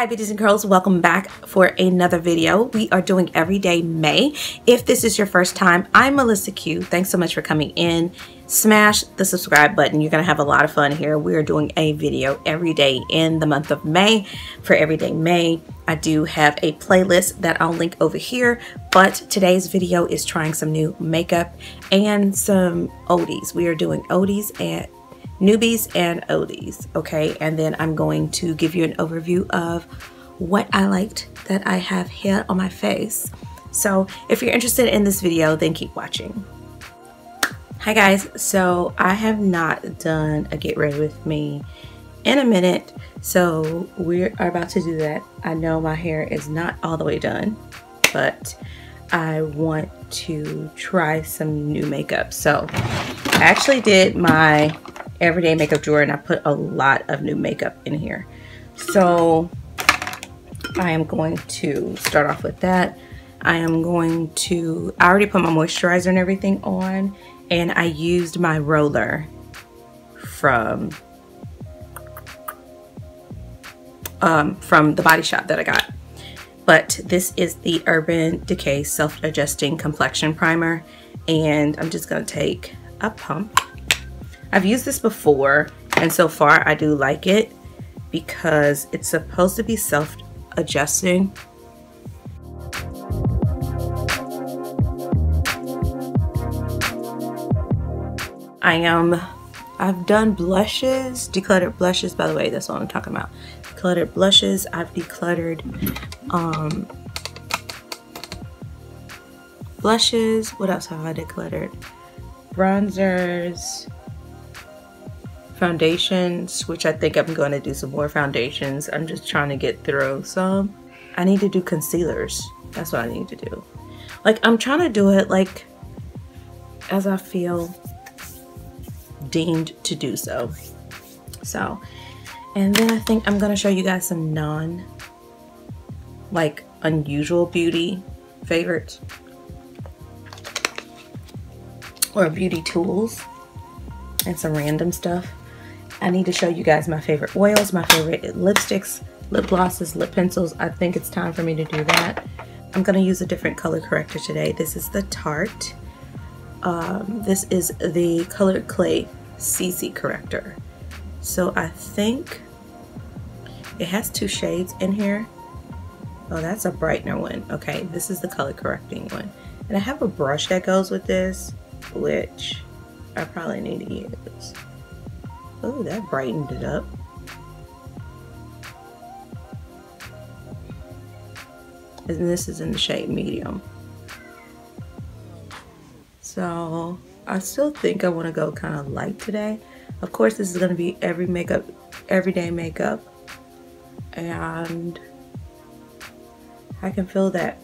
Hi beauties and girls, welcome back for another video. We are doing Everyday May. If this is your first time, I'm Melissa Q. Thanks so much for coming in. Smash the subscribe button. You're going to have a lot of fun here. We are doing a video every day in the month of May for Everyday May. I do have a playlist that I'll link over here, but today's video is trying some new makeup and some oldies. We are doing oldies and newbies and oldies, okay? And then I'm going to give you an overview of what I liked that I have here on my face. So if you're interested in this video, then keep watching. Hi guys, so I have not done a get ready with me in a minute, so we are about to do that. I know my hair is not all the way done, but I want to try some new makeup. So I actually did my everyday makeup drawer and I put a lot of new makeup in here. So I am going to start off with that. I already put my moisturizer and everything on, and I used my roller from the Body Shop that I got. But this is the Urban Decay Self-Adjusting Complexion Primer, and I'm just gonna take a pump. I've used this before, and so far I do like it because it's supposed to be self-adjusting. I've done blushes, decluttered blushes, by the way, that's what I'm talking about. Decluttered blushes, I've decluttered blushes. What else have I decluttered? Bronzers. Foundations, which I think I'm going to do some more foundations. I'm just trying to get through some. I need to do concealers. That's what I need to do. Like, I'm trying to do it like as I feel deemed to do so. So, and then I think I'm going to show you guys some unusual beauty favorites or beauty tools and some random stuff. I need to show you guys my favorite oils, my favorite lipsticks, lip glosses, lip pencils. I think it's time for me to do that. I'm gonna use a different color corrector today. This is the Tarte. This is the Colored Clay CC corrector. So I think it has two shades in here. Oh, that's a brightener one. Okay, this is the color correcting one. And I have a brush that goes with this, which I probably need to use. Oh, that brightened it up. And this is in the shade medium. So I still think I want to go kind of light today. Of course, this is going to be everyday makeup. And I can feel that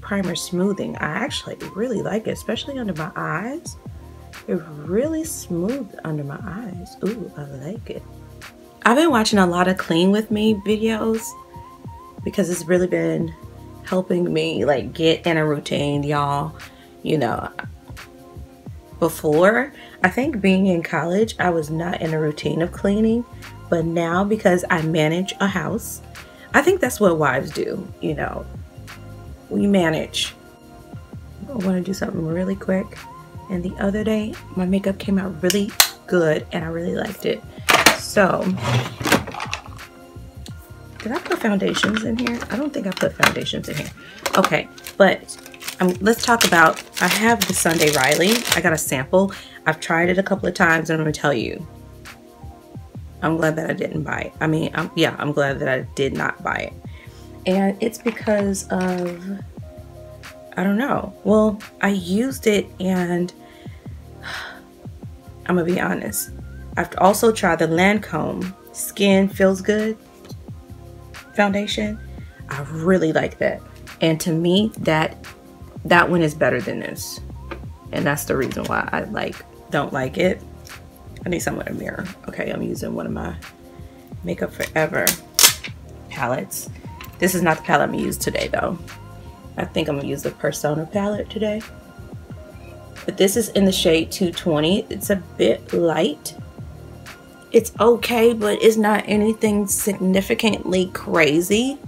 primer smoothing. I actually really like it, especially under my eyes. It really smoothed under my eyes. Ooh, I like it. I've been watching a lot of clean with me videos because it's really been helping me like get in a routine, y'all. You know, before, I think being in college, I was not in a routine of cleaning, but now because I manage a house, I think that's what wives do, you know. We manage. I want to do something really quick. And the other day, my makeup came out really good and I really liked it. So, did I put foundations in here? I don't think I put foundations in here. Okay, but let's talk about, I have the Sunday Riley. I got a sample. I've tried it a couple of times and I'm gonna tell you, I'm glad that I didn't buy it. I mean, I'm glad that I did not buy it. And it's because of, I don't know. Well, I used it and I'm gonna be honest. I've also tried the Lancome Skin Feels Good foundation. I really like that. And to me, that one is better than this. And that's the reason why I don't like it. I need something with a mirror. Okay, I'm using one of my Makeup Forever palettes. This is not the palette I'm gonna use today though. I think I'm gonna use the Persona palette today. But this is in the shade 220. It's a bit light, It's okay, but it's not anything significantly crazy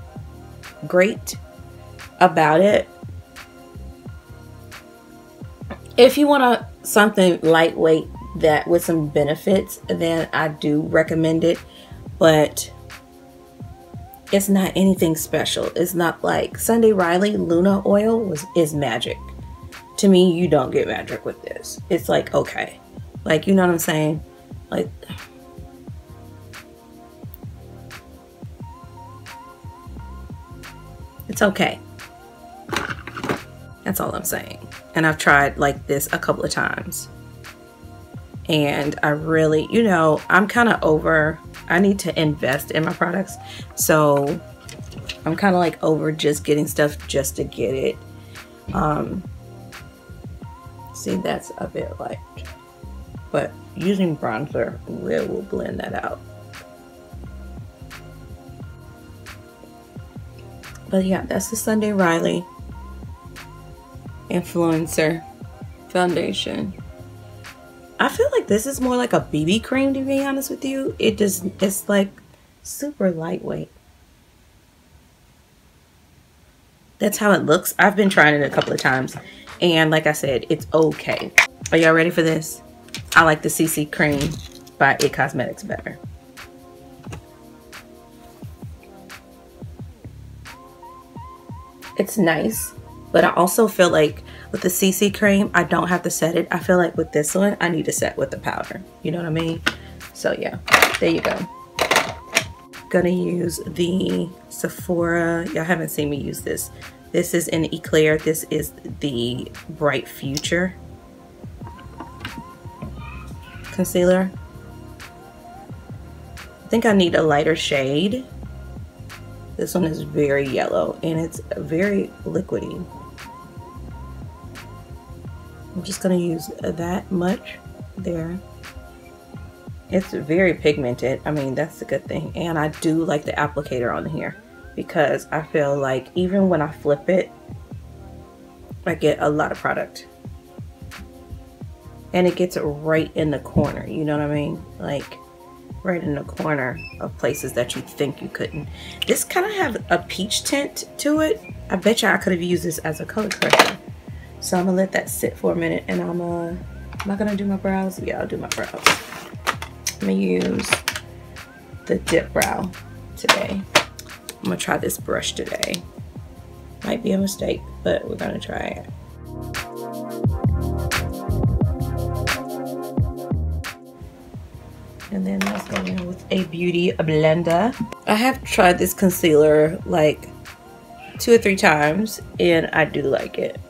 great about it. If you want something lightweight that with some benefits, then I do recommend it, but it's not anything special. It's not like Sunday Riley Luna Oil is magic. To me, you don't get magic with this. It's like, okay. Like, you know what I'm saying? Like, it's okay. That's all I'm saying. And I've tried like this a couple of times. And I really, you know, I'm kind of over, I need to invest in my products. So I'm kind of like over just getting stuff just to get it. See, that's a bit light. But using bronzer will blend that out. But yeah, that's the Sunday Riley Influencer Foundation. I feel like this is more like a BB cream, to be honest with you. It just, it's like super lightweight. That's how it looks. I've been trying it a couple of times. And like I said, it's okay. Are y'all ready for this? I like the CC cream by It Cosmetics better. It's nice, but I also feel like with the CC cream, I don't have to set it. I feel like with this one, I need to set with the powder. You know what I mean? So yeah, there you go. Gonna use the Sephora. Y'all haven't seen me use this. This is in Eclair. This is the Bright Future concealer. I think I need a lighter shade. This one is very yellow and it's very liquidy. I'm just gonna use that much there. It's very pigmented. I mean, that's a good thing. And I do like the applicator on here because I feel like even when I flip it, I get a lot of product. And it gets right in the corner, you know what I mean? Like right in the corner of places that you think you couldn't. This kind of have a peach tint to it. I bet you I could have used this as a color corrector. So I'm gonna let that sit for a minute and I'm am I gonna do my brows? Yeah, I'll do my brows. I'm gonna use the dip brow today. I'm gonna try this brush today. Might be a mistake, but we're gonna try it. And then let's go in with a beauty blender. I have tried this concealer like 2 or 3 times and I do like it.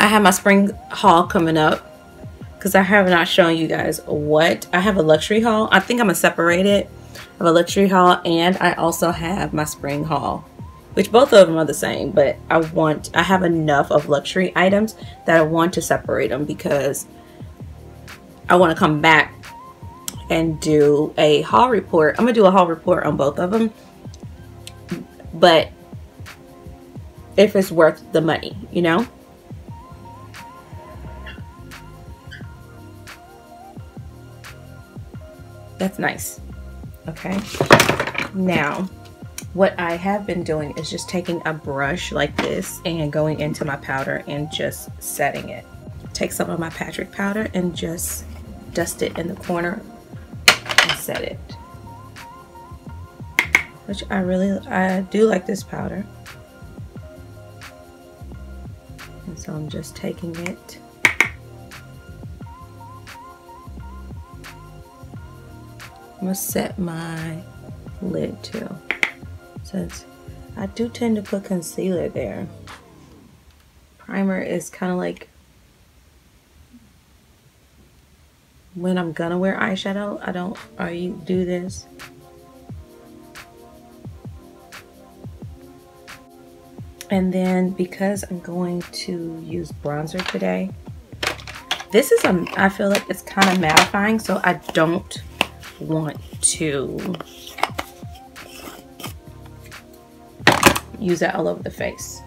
I have my spring haul coming up because I have not shown you guys what. I have a luxury haul. I think I'm gonna separate it. I have a luxury haul and I also have my spring haul, which both of them are the same, but I have enough of luxury items that I want to separate them because I want to come back and do a haul report. I'm gonna do a haul report on both of them, but if it's worth the money, you know? That's nice. Okay, now what I have been doing is just taking a brush like this and going into my powder and just setting it. Take some of my Patrick powder and just dust it in the corner and set it, which I do like this powder, and so I'm just taking it. I'm gonna set my lid too, since I do tend to put concealer there. Primer is kind of like when I'm gonna wear eyeshadow. I don't already do this. And then because I'm going to use bronzer today, this is I feel like it's kind of mattifying, so I don't want to use that all over the face.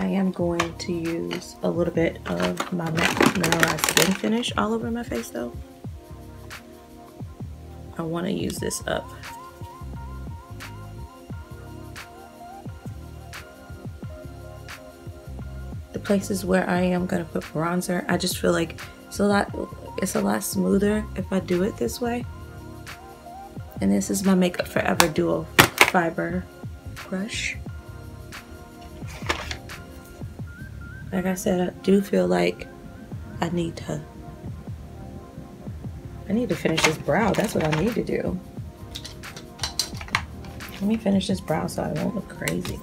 I am going to use a little bit of my mineralized skin finish all over my face though. I want to use this up. The places where I am going to put bronzer, I just feel like it's a lot smoother if I do it this way. And this is my Makeup Forever Duo Fiber Brush. Like I said, I do feel like I need to finish this brow. That's what I need to do. Let me finish this brow so I won't look crazy.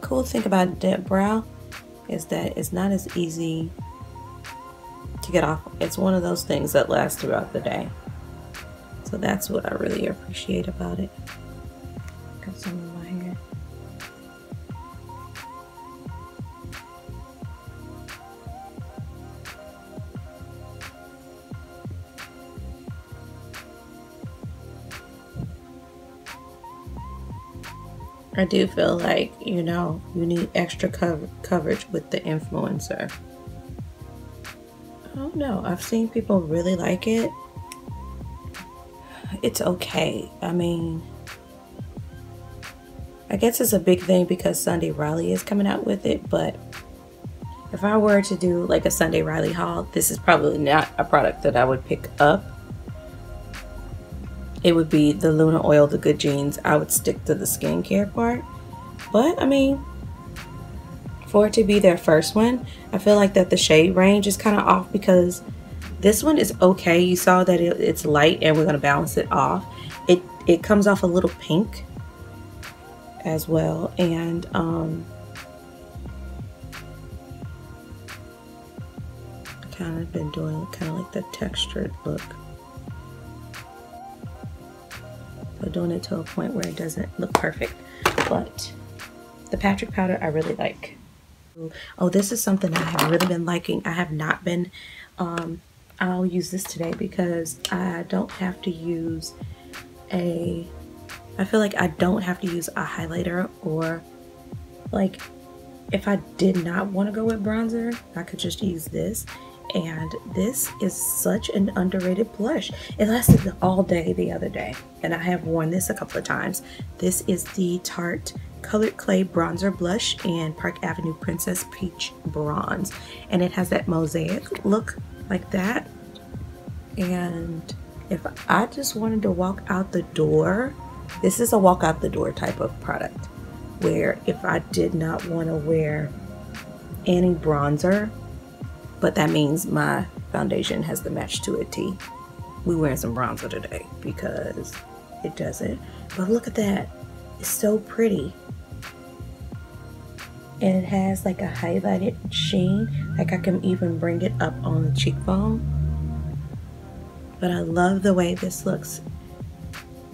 Cool thing about that brow is that it's not as easy to get off. It's one of those things that lasts throughout the day, so that's what I really appreciate about it. Got some of my hair. I do feel like, you know, you need extra coverage with the influencer. I don't know. I've seen people really like it. It's okay. I mean, I guess it's a big thing because Sunday Riley is coming out with it, but if I were to do like a Sunday Riley haul, this is probably not a product that I would pick up. It would be the Luna Oil, the Good Jeans. I would stick to the skincare part. But, I mean, for it to be their first one, I feel like that the shade range is kind of off because this one is okay. You saw that it's light and we're going to balance it off. It comes off a little pink as well. And, kind of been doing kind of like the textured look. Doing it to a point where it doesn't look perfect, but the Patrick powder I really like. Oh, this is something I have really been liking. I have not been I'll use this today because I don't have to use a highlighter, or like if I did not want to go with bronzer, I could just use this. And this is such an underrated blush. It lasted all day the other day, and I have worn this a couple of times. This is the Tarte Colored Clay Bronzer Blush in Park Avenue Princess Peach Bronze. And it has that mosaic look like that. And if I just wanted to walk out the door, this is a walk out the door type of product where if I did not want to wear any bronzer, but that means my foundation has the match to a T. We're wearing some bronzer today because it doesn't. But look at that. It's so pretty. And it has like a highlighted sheen. Like I can even bring it up on the cheekbone. But I love the way this looks.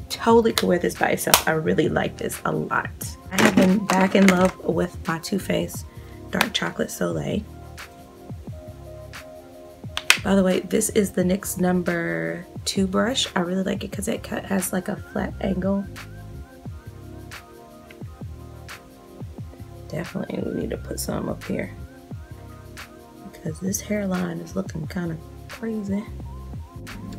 Totally could wear this by itself. I really like this a lot. I have been back in love with my Too Faced Dark Chocolate Soleil. By the way, this is the NYX number 2 brush. I really like it because it has like a flat angle. Definitely we need to put some up here because this hairline is looking kind of crazy.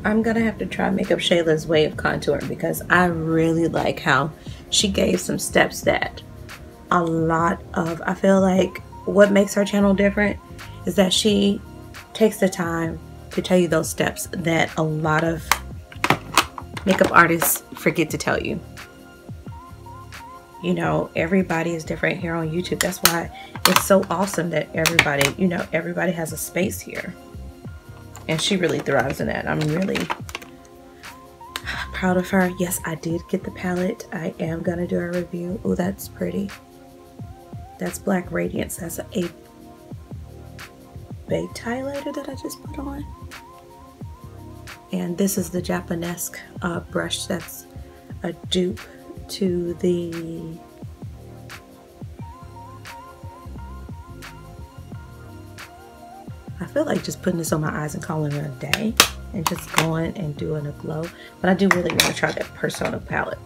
I'm gonna have to try Makeup Shayla's way of contouring because I really like how she gave some steps that a lot of, I feel like what makes her channel different is that she takes the time to tell you those steps that a lot of makeup artists forget to tell you. You know, everybody is different here on YouTube. That's why it's so awesome that everybody, you know, everybody has a space here. And she really thrives in that. I'm really proud of her. Yes, I did get the palette. I am gonna do a review. Oh, that's pretty. That's Black Radiance. That's a baked highlighter that I just put on. And this is the Japonesque brush that's a dupe to the I feel like just putting this on my eyes and calling it a day and just going and doing a glow. But I do really want to try that Persona palette.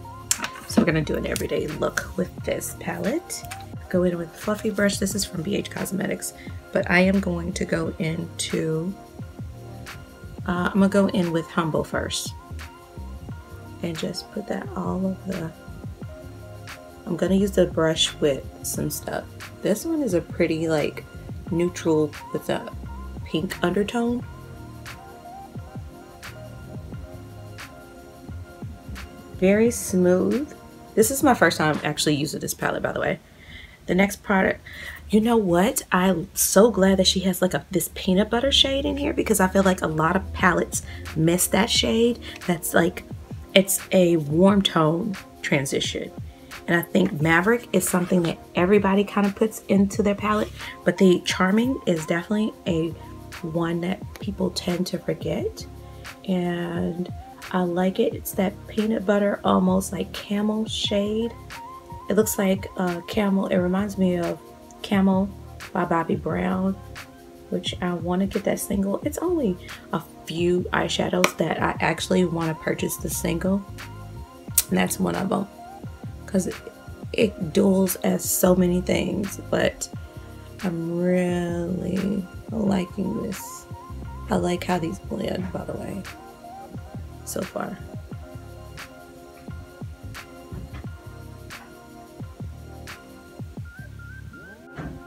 So we're going to do an everyday look with this palette. Go in with a fluffy brush. This is from BH Cosmetics. But I am going to go into... I'm going to go in with Humble first. And just put that all of the... I'm going to use the brush with some stuff. This one is a pretty like neutral with a pink undertone. Very smooth. This is my first time actually using this palette, by the way. The next product, you know what? I'm so glad that she has like this peanut butter shade in here, because I feel like a lot of palettes miss that shade. That's like, it's a warm tone transition. And I think Maverick is something that everybody kind of puts into their palette, but the Charming is definitely a one that people tend to forget. And I like it. It's that peanut butter, almost like camel shade. It looks like camel. It reminds me of Camel by Bobbi Brown, which I want to get that single. It's only a few eyeshadows that I actually want to purchase the single, and that's one of them, because it duels as so many things. But I'm really liking this. I like how these blend, by the way, so far.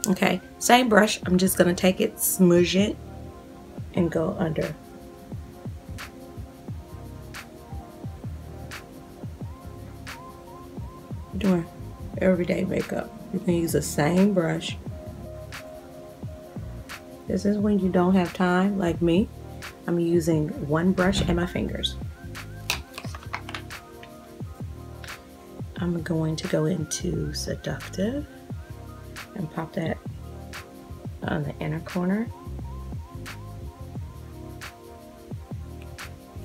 Okay, same brush. I'm just gonna take it, smoosh it, and go under. We're doing everyday makeup. You can use the same brush. This is when you don't have time, like me. I'm using one brush and my fingers. I'm going to go into Seductive and pop that on the inner corner.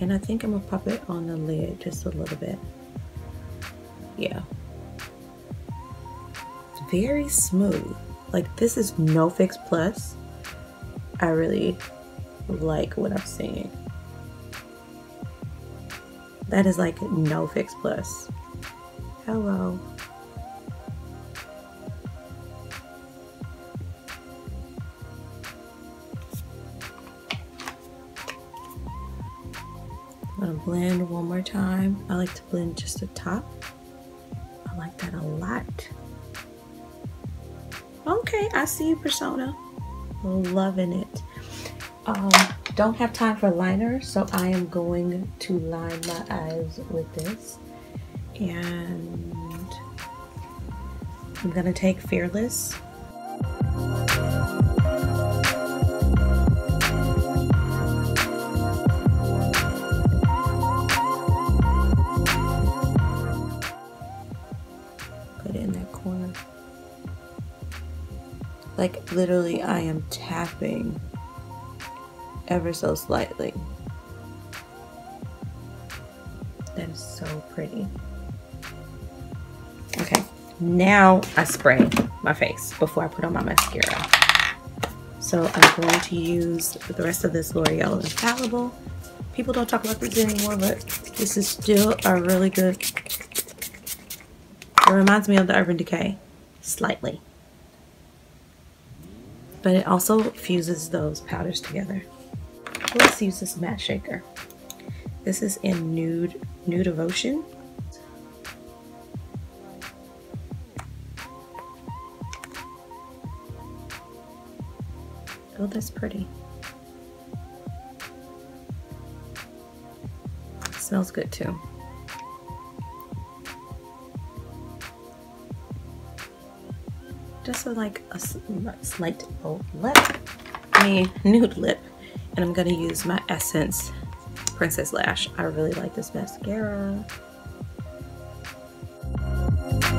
And I think I'm gonna pop it on the lid just a little bit. Yeah. Very smooth. Like, this is no Fix Plus. I really like what I'm seeing. That is like no Fix Plus. Hello. Blend one more time. I like to blend just the top. I like that a lot. Okay, I see you, Persona. Loving it. Don't have time for liner, so I am going to line my eyes with this. And I'm gonna take Fearless. Like, literally, I am tapping ever so slightly. That is so pretty. Okay, now I spray my face before I put on my mascara. So I'm going to use the rest of this L'Oreal Infallible. People don't talk about this anymore, but this is still a really good... It reminds me of the Urban Decay, slightly. But it also fuses those powders together. Let's use this matte shaker. This is in New Devotion. Oh, that's pretty. It smells good too. Just like a slight old lip, I mean nude lip, and I'm gonna use my Essence Princess Lash. I really like this mascara. Got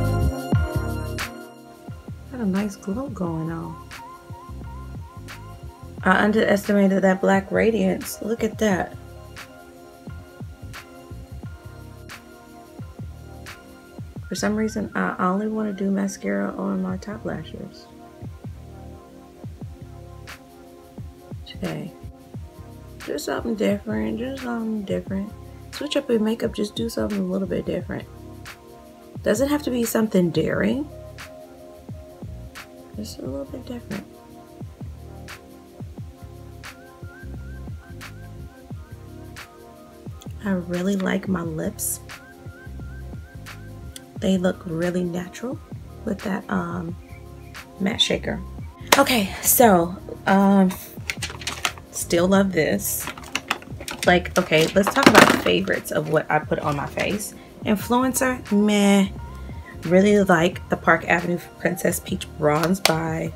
a nice glow going on. I underestimated that Black Radiance. Look at that. For some reason, I only want to do mascara on my top lashes. Okay. Just something different. Just something different. Switch up your makeup. Just do something a little bit different. Doesn't have to be something daring. Just a little bit different. I really like my lips. They look really natural with that matte shaker. Okay, so still love this. Like, okay, let's talk about favorites of what I put on my face. Influencer, meh. Really like the Park Avenue Princess Peach Bronze by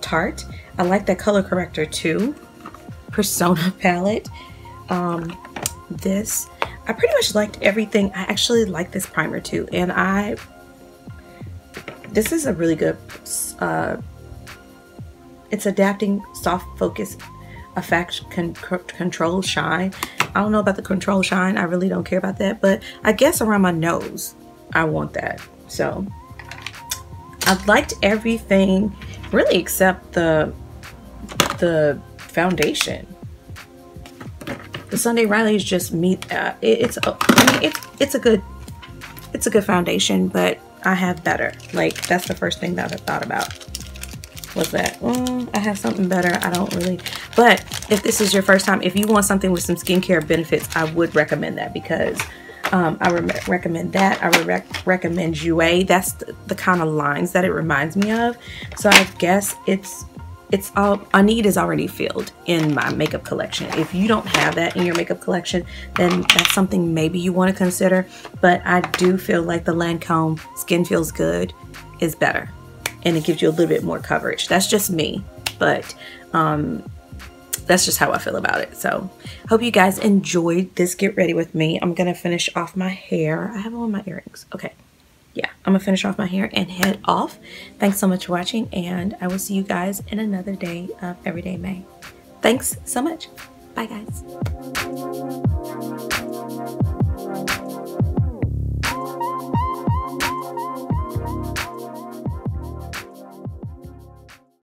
Tarte. I like that color corrector too. Persona palette. This I pretty much liked everything. I actually like this primer too, and this is a really good it's adapting soft focus effect control shine. I don't know about the control shine, I really don't care about that, but I guess around my nose I want that. So I've liked everything really except the foundation. The Sunday Riley is just me. It's a good foundation, but I have better. Like, that's the first thing that I thought about. What's that? I have something better. I don't really. But if this is your first time, if you want something with some skincare benefits, I would recommend that, because I would recommend that. I would recommend Jouer. That's the kind of lines that it reminds me of. So I guess it's all I need is already filled in my makeup collection. If you don't have that in your makeup collection, then that's something maybe you want to consider. But I do feel like the Lancome Skin Feels Good is better, and it gives you a little bit more coverage. That's just me, but that's just how I feel about it. So hope you guys enjoyed this get ready with me. I'm gonna finish off my hair. I have on my earrings. Okay, yeah, I'm gonna finish off my hair and head off. Thanks so much for watching, and I will see you guys in another day of Everyday May. Thanks so much. Bye, guys.